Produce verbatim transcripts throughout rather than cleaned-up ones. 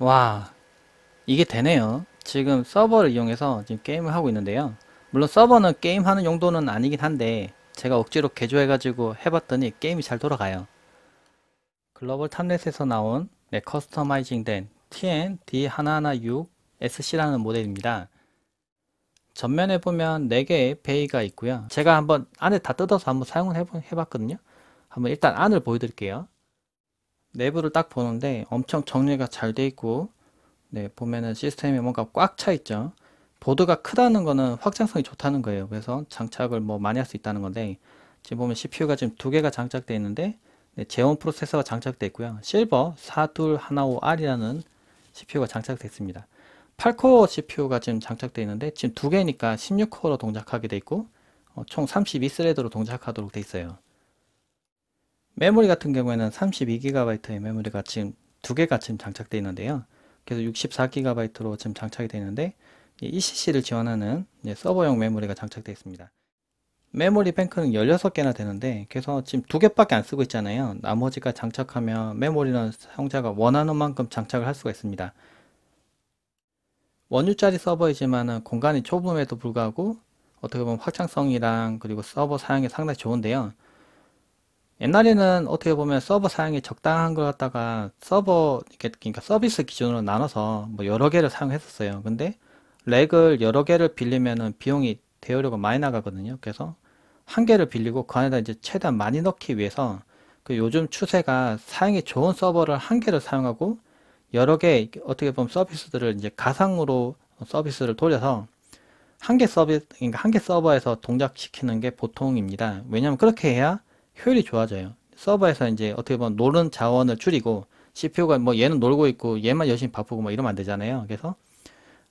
와, 이게 되네요. 지금 서버를 이용해서 지금 게임을 하고 있는데요. 물론 서버는 게임하는 용도는 아니긴 한데 제가 억지로 개조해가지고 해봤더니 게임이 잘 돌아가요. 글로벌 탑넷에서 나온 네, 커스터마이징 된 티 엔 디 일일육 에스씨라는 모델입니다. 전면에 보면 네 개의 베이가 있고요. 제가 한번 안에 다 뜯어서 한번 사용을 해봤거든요. 한번 일단 안을 보여드릴게요. 내부를 딱 보는데 엄청 정리가 잘 돼 있고, 네, 보면은 시스템이 뭔가 꽉 차 있죠. 보드가 크다는 거는 확장성이 좋다는 거예요. 그래서 장착을 뭐 많이 할 수 있다는 건데, 지금 보면 씨피유가 지금 두 개가 장착되어 있는데, 네, 제온 프로세서가 장착되어 있고요. 실버 사이이일오알이라는 씨피유가 장착됐습니다. 팔 코어 씨피유가 지금 장착되어 있는데, 지금 두 개니까 십육 코어로 동작하게 되어 있고, 어, 총 삼십이 스레드로 동작하도록 되어 있어요. 메모리 같은 경우에는 삼십이 기가바이트의 메모리가 지금 두 개가 지금 장착되어 있는데요. 그래서 육십사 기가바이트로 지금 장착이 되는데, 이씨씨를 지원하는 서버용 메모리가 장착되어 있습니다. 메모리 뱅크는 열여섯 개나 되는데, 그래서 지금 두 개밖에 안 쓰고 있잖아요. 나머지가 장착하면 메모리는 사용자가 원하는 만큼 장착을 할 수가 있습니다. 원유짜리 서버이지만 공간이 좁음에도 불구하고 어떻게 보면 확장성이랑 그리고 서버 사양이 상당히 좋은데요. 옛날에는 어떻게 보면 서버 사양이 적당한 걸 갖다가 서버, 그러니까 서비스 기준으로 나눠서 뭐 여러 개를 사용했었어요. 근데 렉을 여러 개를 빌리면은 비용이 대여료가 많이 나가거든요. 그래서 한 개를 빌리고 그 안에다 이제 최대한 많이 넣기 위해서 그 요즘 추세가 사양이 좋은 서버를 한 개를 사용하고 여러 개 어떻게 보면 서비스들을 이제 가상으로 서비스를 돌려서 한 개 서비스, 그러니까 한 개 서버에서 동작시키는 게 보통입니다. 왜냐면 그렇게 해야 효율이 좋아져요. 서버에서 이제 어떻게 보면 노는 자원을 줄이고, 씨피유가 뭐 얘는 놀고 있고 얘만 열심히 바쁘고 뭐 이러면 안 되잖아요. 그래서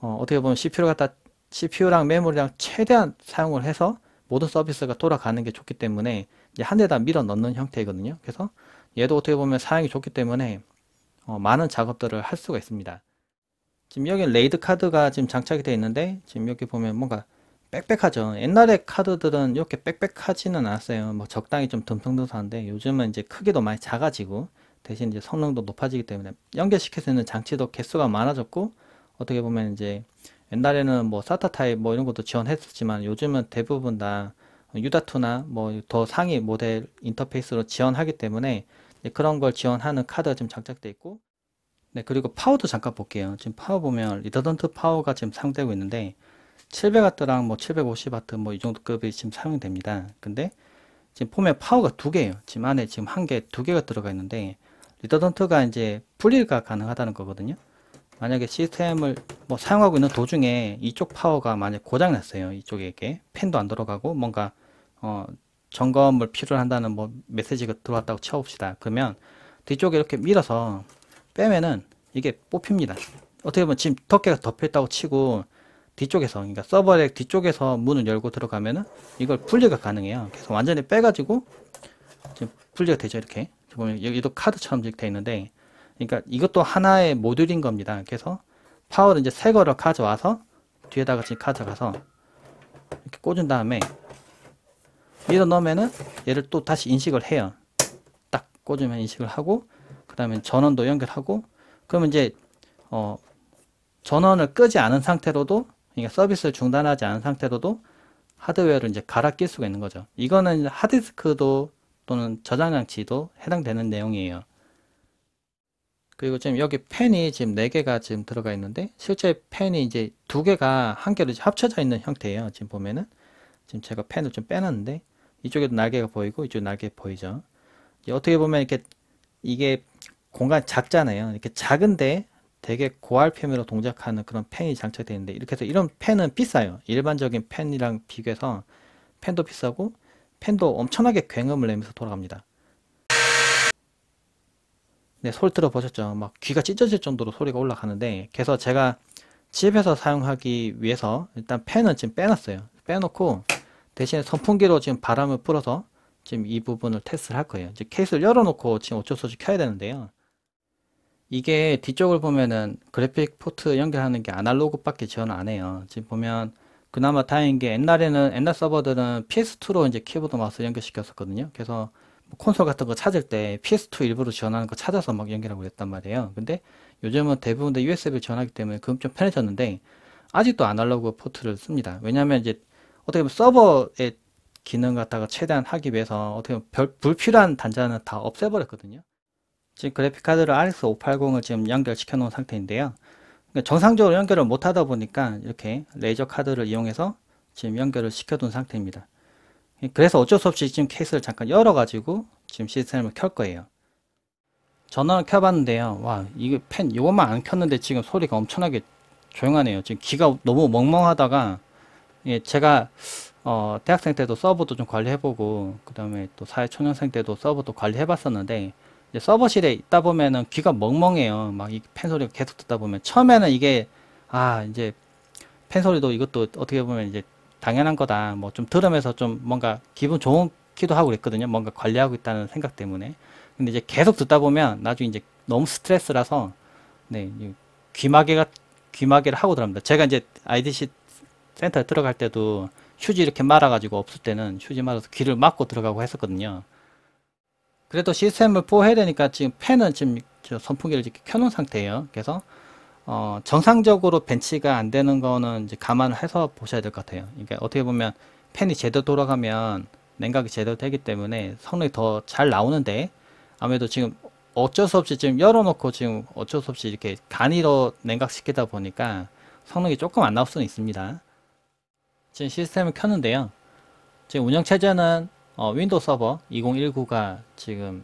어, 어떻게 보면 씨피유를 갖다 씨피유랑 메모리랑 최대한 사용을 해서 모든 서비스가 돌아가는 게 좋기 때문에 이제 한 대다 밀어 넣는 형태이거든요. 그래서 얘도 어떻게 보면 사양이 좋기 때문에 어, 많은 작업들을 할 수가 있습니다. 지금 여기 레이드 카드가 지금 장착이 되어 있는데, 지금 여기 보면 뭔가 빽빽하죠. 옛날에 카드들은 이렇게 빽빽하지는 않았어요. 뭐 적당히 좀 듬성듬성한데, 요즘은 이제 크기도 많이 작아지고 대신 이제 성능도 높아지기 때문에 연결시킬 수 있는 장치도 개수가 많아졌고, 어떻게 보면 이제 옛날에는 뭐 사타 타입 뭐 이런 것도 지원했었지만 요즘은 대부분 다 유다투나 뭐 더 상위 모델 인터페이스로 지원하기 때문에 그런 걸 지원하는 카드가 지금 장착되어 있고, 네, 그리고 파워도 잠깐 볼게요. 지금 파워 보면 리더던트 파워가 지금 사용되고 있는데 칠백 와트랑 뭐 칠백오십 와트 뭐 이 정도 급이 지금 사용됩니다. 근데 지금 보면 파워가 두 개예요. 지금 안에 지금 한 개, 두 개가 들어가 있는데 리더던트가 이제 분리가 가능하다는 거거든요. 만약에 시스템을 뭐 사용하고 있는 도중에 이쪽 파워가 만약 고장 났어요. 이쪽에 이렇게 펜도 안 들어가고 뭔가 어 점검을 필요로 한다는 뭐 메시지가 들어왔다고 쳐봅시다. 그러면 뒤쪽에 이렇게 밀어서 빼면은 이게 뽑힙니다. 어떻게 보면 지금 덮개가 덮였다고 치고 뒤쪽에서, 그러니까 서버렉 뒤쪽에서 문을 열고 들어가면은 이걸 분리가 가능해요. 그래서 완전히 빼가지고 지금 분리가 되죠. 이렇게 보면 여기도 카드처럼 되어 있는데, 그러니까 이것도 하나의 모듈인 겁니다. 그래서 파워를 이제 새 거를 가져와서 뒤에다가 지금 가져가서 이렇게 꽂은 다음에 밀어 넣으면은 얘를 또 다시 인식을 해요. 딱 꽂으면 인식을 하고, 그 다음에 전원도 연결하고, 그러면 이제 어 전원을 끄지 않은 상태로도, 그러니까 서비스를 중단하지 않은 상태로도 하드웨어를 이제 갈아 낄 수가 있는 거죠. 이거는 하드디스크도 또는 저장장치도 해당되는 내용이에요. 그리고 지금 여기 펜이 지금 네 개가 지금 들어가 있는데, 실제 펜이 이제 두 개가 한 개로 합쳐져 있는 형태예요. 지금 보면은 지금 제가 펜을 좀 빼놨는데 이쪽에도 날개가 보이고 이쪽 날개 보이죠. 이제 어떻게 보면 이렇게 이게 공간이 작잖아요. 이렇게 작은데 되게 고알피엠으로 동작하는 그런 펜이 장착되어 있는데, 이렇게 해서 이런 펜은 비싸요. 일반적인 펜이랑 비교해서 펜도 비싸고 펜도 엄청나게 굉음을 내면서 돌아갑니다. 네, 소리 들어보셨죠? 막 귀가 찢어질 정도로 소리가 올라가는데, 그래서 제가 집에서 사용하기 위해서 일단 펜은 지금 빼놨어요. 빼놓고 대신에 선풍기로 지금 바람을 불어서 지금 이 부분을 테스트를 할 거예요. 이제 케이스를 열어놓고 지금 어쩔 수 없이 켜야 되는데요. 이게 뒤쪽을 보면은 그래픽 포트 연결하는 게 아날로그 밖에 지원 안 해요. 지금 보면 그나마 다행인 게, 옛날에는 옛날 서버들은 피에스투로 이제 키보드 마우스 연결시켰었거든요. 그래서 콘솔 같은 거 찾을 때 피에스 투 일부러 지원하는 거 찾아서 막 연결하고 그랬단 말이에요. 근데 요즘은 대부분 다 유에스비를 지원하기 때문에 그건 좀 편해졌는데 아직도 아날로그 포트를 씁니다. 왜냐하면 이제 어떻게 보면 서버의 기능 갖다가 최대한 하기 위해서 어떻게 보면 별, 불필요한 단자는 다 없애버렸거든요. 지금 그래픽카드를 알엑스 오백팔십을 지금 연결시켜 놓은 상태인데요. 그러니까 정상적으로 연결을 못 하다 보니까 이렇게 레이저 카드를 이용해서 지금 연결을 시켜둔 상태입니다. 그래서 어쩔 수 없이 지금 케이스를 잠깐 열어가지고 지금 시스템을 켤 거예요. 전원을 켜봤는데요. 와, 이거 팬, 이것만 안 켰는데 지금 소리가 엄청나게 조용하네요. 지금 귀가 너무 멍멍하다가, 예, 제가, 어, 대학생 때도 서버도 좀 관리해보고, 그 다음에 또 사회초년생 때도 서버도 관리해봤었는데, 이제 서버실에 있다 보면은 귀가 멍멍해요. 막 이 팬 소리가 계속 듣다 보면. 처음에는 이게, 아, 이제, 팬 소리도 이것도 어떻게 보면 이제, 당연한 거다. 뭐 좀 들으면서 좀 뭔가 기분 좋기도 하고 그랬거든요. 뭔가 관리하고 있다는 생각 때문에. 근데 이제 계속 듣다 보면 나중에 이제 너무 스트레스라서, 네, 귀마개가, 귀마개를 하고 들어갑니다. 제가 이제 아이디씨 센터에 들어갈 때도 휴지 이렇게 말아가지고 없을 때는 휴지 말아서 귀를 막고 들어가고 했었거든요. 그래도 시스템을 보호해야 되니까 지금 팬은 지금 저 선풍기를 이렇게 켜놓은 상태예요. 그래서 어, 정상적으로 벤치가 안 되는 거는 이제 감안해서 보셔야 될 것 같아요. 그러니까 어떻게 보면 팬이 제대로 돌아가면 냉각이 제대로 되기 때문에 성능이 더 잘 나오는데, 아무래도 지금 어쩔 수 없이 지금 열어놓고 지금 어쩔 수 없이 이렇게 간이로 냉각시키다 보니까 성능이 조금 안 나올 수는 있습니다. 지금 시스템을 켰는데요. 지금 운영체제는 어, 윈도우 서버 이공일구가 지금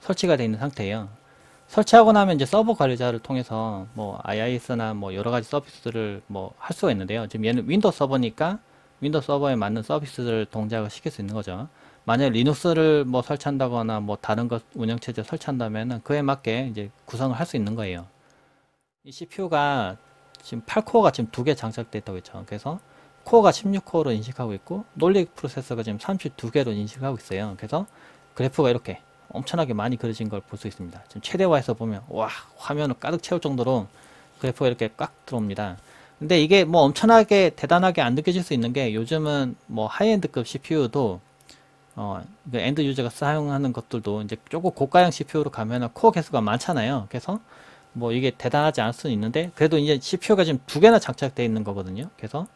설치가 되어 있는 상태예요. 설치하고 나면 이제 서버 관리자를 통해서 뭐 아이아이에스나 뭐 여러가지 서비스를 뭐 할 수가 있는데요. 지금 얘는 윈도우 서버니까 윈도우 서버에 맞는 서비스를 동작을 시킬 수 있는 거죠. 만약에 리눅스를 뭐 설치한다거나 뭐 다른 것 운영체제 설치한다면 그에 맞게 이제 구성을 할 수 있는 거예요. 이 씨피유가 지금 팔 코어가 지금 두 개 장착되어 있다고 했죠. 그래서 코어가 십육 코어로 인식하고 있고 논리 프로세서가 지금 삼십이 개로 인식하고 있어요. 그래서 그래프가 이렇게 엄청나게 많이 그려진 걸 볼 수 있습니다. 지금 최대화해서 보면 와, 화면을 가득 채울 정도로 그래프가 이렇게 꽉 들어옵니다. 근데 이게 뭐 엄청나게 대단하게 안 느껴질 수 있는 게 요즘은 뭐 하이엔드급 씨피유도 어, 엔드 유저가 사용하는 것들도 이제 조금 고가형 씨피유로 가면은 코어 개수가 많잖아요. 그래서 뭐 이게 대단하지 않을 수는 있는데 그래도 이제 씨피유가 지금 두 개나 장착되어 있는 거거든요. 그래서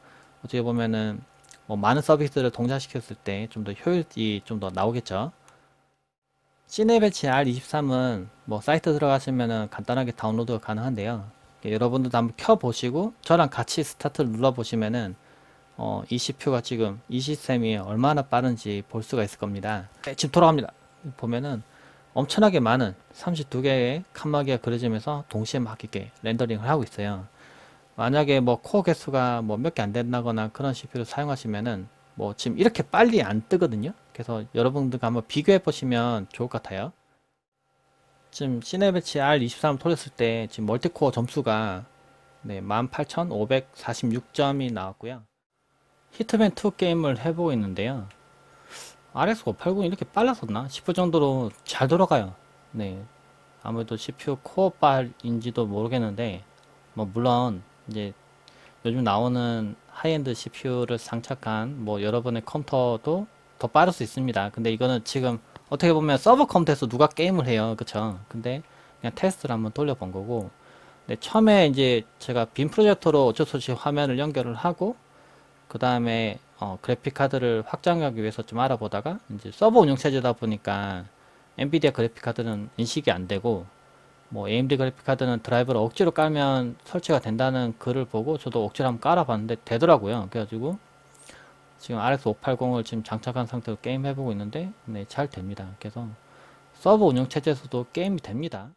어떻게 보면은 뭐 많은 서비스를 동작시켰을 때 좀 더 효율이 좀 더 나오겠죠. 시네벤치 알 이십삼은 뭐 사이트 들어가시면은 간단하게 다운로드가 가능한데요. 여러분들도 한번 켜보시고 저랑 같이 스타트를 눌러보시면은 어, 이 씨피유가 지금 이 시스템이 얼마나 빠른지 볼 수가 있을 겁니다. 네, 지금 돌아갑니다. 보면은 엄청나게 많은 삼십이 개의 칸막이가 그려지면서 동시에 막 이렇게 렌더링을 하고 있어요. 만약에 뭐 코어 개수가 뭐 몇 개 안 된다거나 그런 씨피유를 사용하시면은 뭐 지금 이렇게 빨리 안 뜨거든요. 그래서 여러분들과 한번 비교해 보시면 좋을 것 같아요. 지금 시네벤치 알 이십삼 돌렸을 때 지금 멀티코어 점수가 네, 만 팔천오백사십육 점이 나왔고요. 히트맨 투 게임을 해보고 있는데요. 알엑스 오백팔십이 이렇게 빨랐었나 싶을 정도로 잘 돌아가요. 네, 아무래도 씨피유 코어빨인지도 모르겠는데 뭐 물론 이제 요즘 나오는 하이엔드 씨피유를 장착한 뭐 여러분의 컴퓨터도 더 빠를 수 있습니다. 근데 이거는 지금 어떻게 보면 서버 컴퓨터에서 누가 게임을 해요, 그쵸? 근데 그냥 테스트를 한번 돌려본 거고, 근데 처음에 이제 제가 빔 프로젝터로 어쩔 수 없이 화면을 연결을 하고 그 다음에 어, 그래픽 카드를 확장하기 위해서 좀 알아보다가 이제 서버 운영 체제다 보니까 엔비디아 그래픽 카드는 인식이 안 되고 뭐 에이엠디 그래픽 카드는 드라이버를 억지로 깔면 설치가 된다는 글을 보고 저도 억지로 한번 깔아봤는데 되더라고요. 그래가지고 지금 알엑스 오백팔십을 지금 장착한 상태로 게임 해보고 있는데 네, 잘 됩니다. 그래서 서버 운영체제에서도 게임이 됩니다.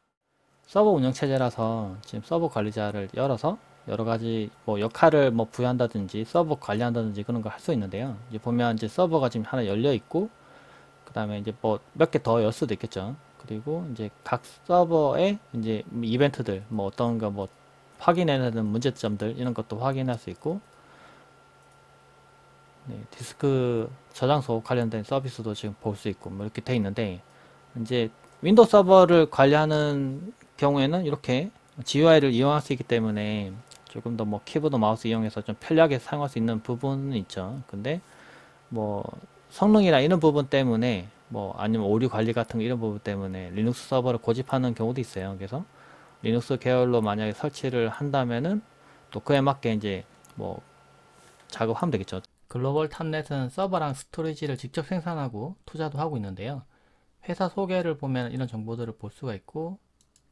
서버 운영체제라서 지금 서버 관리자를 열어서 여러가지 뭐 역할을 뭐 부여한다든지 서버 관리한다든지 그런 거 할 수 있는데요. 이제 보면 이제 서버가 지금 하나 열려 있고 그 다음에 이제 뭐 몇 개 더 열 수도 있겠죠. 그리고 이제 각 서버의 이제 이벤트들 뭐 어떤가 뭐 확인해야 되는 문제점들 이런 것도 확인할 수 있고 네, 디스크 저장소 관련된 서비스도 지금 볼 수 있고 뭐 이렇게 돼 있는데 이제 윈도우 서버를 관리하는 경우에는 이렇게 지유아이를 이용할 수 있기 때문에 조금 더 뭐 키보드 마우스 이용해서 좀 편리하게 사용할 수 있는 부분은 있죠. 근데 뭐 성능이나 이런 부분 때문에 뭐 아니면 오류 관리 같은 이런 부분 때문에 리눅스 서버를 고집하는 경우도 있어요. 그래서 리눅스 계열로 만약에 설치를 한다면은 또 그에 맞게 이제 뭐 작업하면 되겠죠. 글로벌 탑넷은 서버랑 스토리지를 직접 생산하고 투자도 하고 있는데요. 회사 소개를 보면 이런 정보들을 볼 수가 있고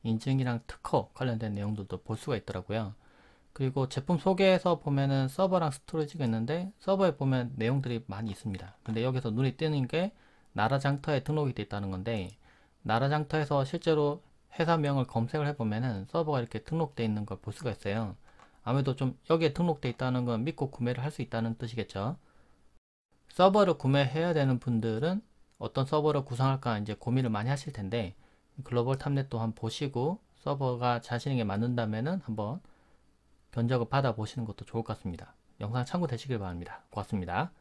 인증이랑 특허 관련된 내용들도 볼 수가 있더라고요. 그리고 제품 소개에서 보면은 서버랑 스토리지가 있는데 서버에 보면 내용들이 많이 있습니다. 근데 여기서 눈에 띄는 게 나라 장터에 등록이 되어 있다는 건데, 나라 장터에서 실제로 회사명을 검색을 해보면은 서버가 이렇게 등록되어 있는 걸 볼 수가 있어요. 아무래도 좀 여기에 등록되어 있다는 건 믿고 구매를 할 수 있다는 뜻이겠죠. 서버를 구매해야 되는 분들은 어떤 서버를 구성할까 이제 고민을 많이 하실 텐데, 글로벌 탑넷도 한번 보시고 서버가 자신에게 맞는다면은 한번 견적을 받아 보시는 것도 좋을 것 같습니다. 영상 참고되시길 바랍니다. 고맙습니다.